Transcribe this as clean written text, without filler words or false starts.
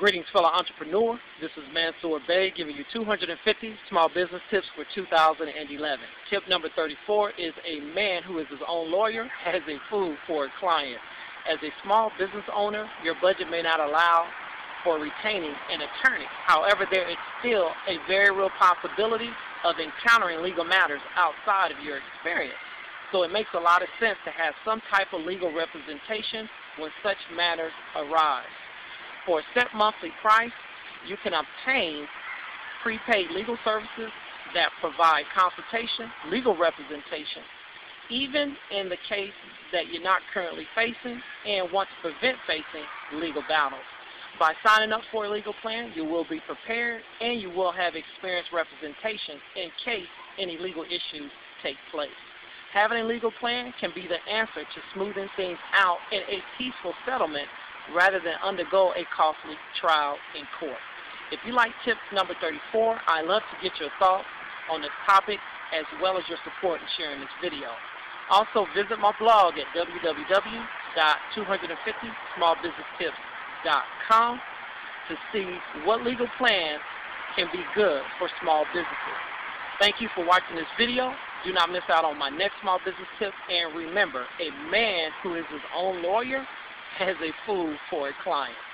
Greetings, fellow entrepreneur. This is Mansoor Bae giving you 250 small business tips for 2011. Tip number 34 is a man who is his own lawyer has a fool for a client. As a small business owner, your budget may not allow for retaining an attorney. However, there is still a very real possibility of encountering legal matters outside of your experience. So it makes a lot of sense to have some type of legal representation when such matters arise. For a set monthly price, you can obtain prepaid legal services that provide consultation, legal representation, even in the case that you're not currently facing and want to prevent facing legal battles. By signing up for a legal plan, you will be prepared and you will have experienced representation in case any legal issues take place. Having a legal plan can be the answer to smoothing things out in a peaceful settlement rather than undergo a costly trial in court. If you like tip number 34, I'd love to get your thoughts on this topic as well as your support in sharing this video. Also visit my blog at www.250smallbusinesstips.com to see what legal plans can be good for small businesses. Thank you for watching this video. Do not miss out on my next small business tip, and remember, a man who is his own lawyer has a fool for a client.